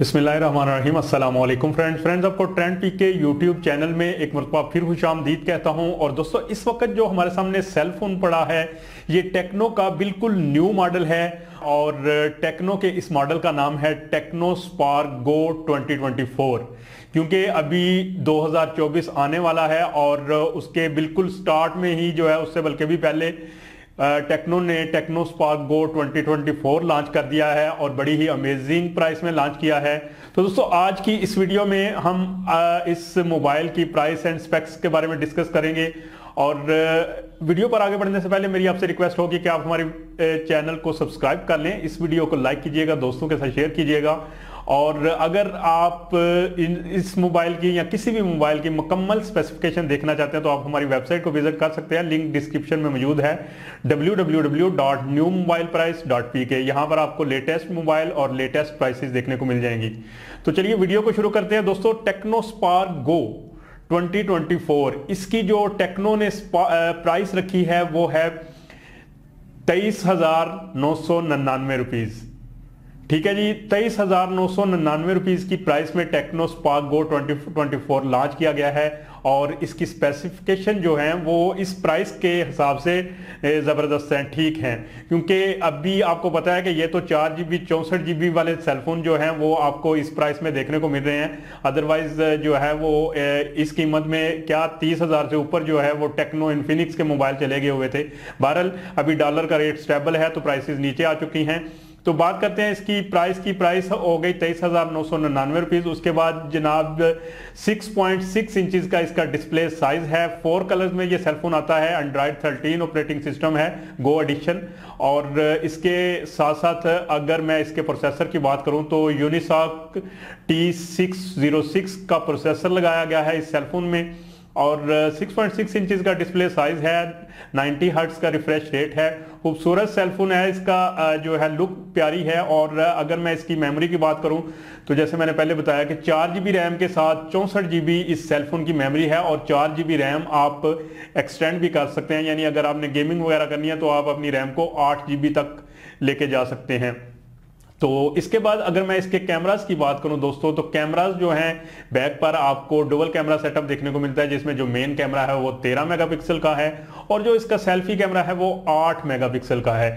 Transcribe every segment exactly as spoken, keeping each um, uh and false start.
बिस्मिल्लाहिर्रहमानिर्रहीम अस्सलाम वालेकुम फ्रेंड्स फ्रेंड्स आपको ट्रेंड पीके यूट्यूब चैनल में एक मरतबा फिर खुशामदीद कहता हूं। और दोस्तों इस वक्त जो हमारे सामने सेल फोन पड़ा है ये टेक्नो का बिल्कुल न्यू मॉडल है और टेक्नो के इस मॉडल का नाम है Tecno Spark Go twenty twenty four, क्योंकि अभी दो हज़ार चौबीस आने वाला है और उसके बिल्कुल स्टार्ट में ही जो है उससे बल्कि भी पहले टेक्नो ने Tecno Spark Go twenty twenty four launch कर दिया है और बड़ी ही अमेजिंग प्राइस में लॉन्च किया है। तो दोस्तों आज की इस वीडियो में हम इस मोबाइल की प्राइस एंड स्पेक्स के बारे में डिस्कस करेंगे। और वीडियो पर आगे बढ़ने से पहले मेरी आपसे रिक्वेस्ट होगी कि आप हमारे चैनल को सब्सक्राइब कर लें, इस वीडियो को लाइक कीजिएगा, दोस्तों के साथ शेयर कीजिएगा। और अगर आप इस मोबाइल की या किसी भी मोबाइल की मुकम्मल स्पेसिफिकेशन देखना चाहते हैं तो आप हमारी वेबसाइट को विजिट कर सकते हैं, लिंक डिस्क्रिप्शन में मौजूद है W W W dot new mobile price dot P K. यहाँ पर आपको लेटेस्ट मोबाइल और लेटेस्ट प्राइसेस देखने को मिल जाएंगी। तो चलिए वीडियो को शुरू करते हैं। दोस्तों Tecno Spark Go twenty twenty four इसकी जो टेक्नो ने प्राइस रखी है वो है तेईस हजार नौ सौ निन्यानवे रुपीज, ठीक है जी। तेईस हजार नौ सौ निन्यानवे रुपीज की प्राइस में Tecno Spark Go twenty twenty four launch किया गया है और इसकी स्पेसिफिकेशन जो है वो इस प्राइस के हिसाब से ज़बरदस्त हैं, ठीक हैं। क्योंकि अभी आपको पता है कि ये तो चार जी बी चौंसठ जी बी वाले सेलफोन जो हैं वो आपको इस प्राइस में देखने को मिल रहे हैं, अदरवाइज जो है वो इस कीमत में क्या तीस हज़ार से ऊपर जो है वो टेक्नो इन्फिनिक्स के मोबाइल चले गए हुए थे। बहरहाल अभी डॉलर का रेट स्टेबल है तो प्राइसेस नीचे आ चुकी हैं। तो बात करते हैं इसकी प्राइस की प्राइस हो गई तेईस हजार नौ सौ निन्यानवे रुपीज। उसके बाद जनाब सिक्स पॉइंट सिक्स इंचेस का इसका डिस्प्ले साइज है, फोर कलर्स में ये सेलफोन आता है, एंड्राइड थर्टीन ऑपरेटिंग सिस्टम है गो एडिशन। और इसके साथ साथ अगर मैं इसके प्रोसेसर की बात करूं तो Unisoc T six zero six का प्रोसेसर लगाया गया है इस सेलफोन में और सिक्स पॉइंट सिक्स इंचेस का डिस्प्ले साइज है, नब्बे हर्ट्ज का रिफ्रेश रेट है। खूबसूरत सेलफोन है, इसका जो है लुक प्यारी है। और अगर मैं इसकी मेमोरी की बात करूं तो जैसे मैंने पहले बताया कि चार जी बी रैम के साथ चौंसठ जी बी इस सेलफोन की मेमोरी है और चार जी बी रैम आप एक्सटेंड भी कर सकते हैं, यानी अगर आपने गेमिंग वगैरह करनी है तो आप अपनी रैम को आठ जी बी तक लेके जा सकते हैं। तो इसके बाद अगर मैं इसके कैमरास की बात करूं दोस्तों तो कैमरास जो हैं बैक पर आपको डबल कैमरा सेटअप देखने को मिलता है, जिसमें जो मेन कैमरा है वो तेरह मेगापिक्सल का है और जो इसका सेल्फी कैमरा है वो आठ मेगापिक्सल का है।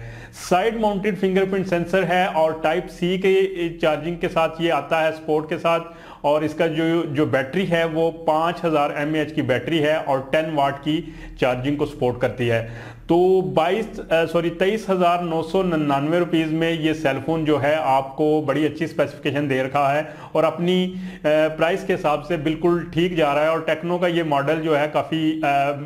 साइड माउंटेड फिंगरप्रिंट सेंसर है और टाइप सी के चार्जिंग के साथ ये आता है सपोर्ट के साथ। और इसका जो जो बैटरी है वो पाँच हज़ार एम ए एच की बैटरी है और टेन वाट की चार्जिंग को सपोर्ट करती है। तो बाईस सॉरी तेईस हज़ार नौ सौ निन्यानवे रुपीज़ में ये सेलफोन जो है आपको बड़ी अच्छी स्पेसिफिकेशन दे रखा है और अपनी प्राइस के हिसाब से बिल्कुल ठीक जा रहा है। और टेक्नो का ये मॉडल जो है काफ़ी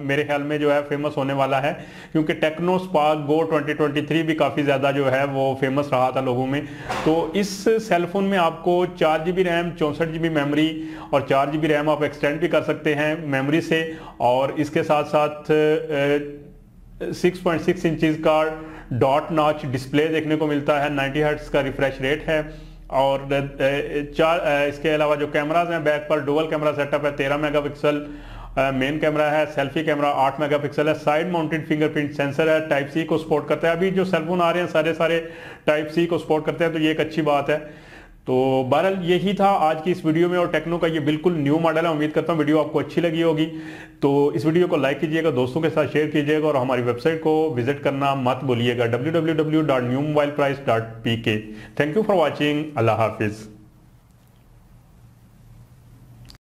मेरे ख्याल में जो है फेमस होने वाला है, क्योंकि Tecno Spark Go twenty twenty three भी काफ़ी ज़्यादा जो है वो फेमस रहा था लोगों में। तो इस सेलफोन में आपको चार जी बी रैम चौंसठ जी बी मेमोरी और चार जी बी रैम आप एक्सटेंड भी कर सकते हैं मेमोरी से। और इसके साथ साथ सिक्स पॉइंट सिक्स इंचेस का डॉट नॉच डिस्प्ले देखने को मिलता है, नब्बे हर्ट्ज का रिफ्रेश रेट है। और चार इसके अलावा जो कैमरास हैं बैक पर डुअल कैमरा सेटअप है, तेरह मेगापिक्सल मेन कैमरा है, सेल्फी कैमरा आठ मेगापिक्सल है, साइड माउंटेड फिंगरप्रिंट सेंसर है, टाइप सी को सपोर्ट करता है। अभी जो सेलफोन आ रहे हैं सारे सारे टाइप सी को सपोर्ट करते हैं तो ये एक अच्छी बात है। तो बहरहाल यही था आज की इस वीडियो में और टेक्नो का ये बिल्कुल न्यू मॉडल है। उम्मीद करता हूँ वीडियो आपको अच्छी लगी होगी। तो इस वीडियो को लाइक कीजिएगा, दोस्तों के साथ शेयर कीजिएगा और हमारी वेबसाइट को विजिट करना मत भूलिएगा W W W dot new mobile price dot P K. Thank you for watching. अल्लाह हाफिज़।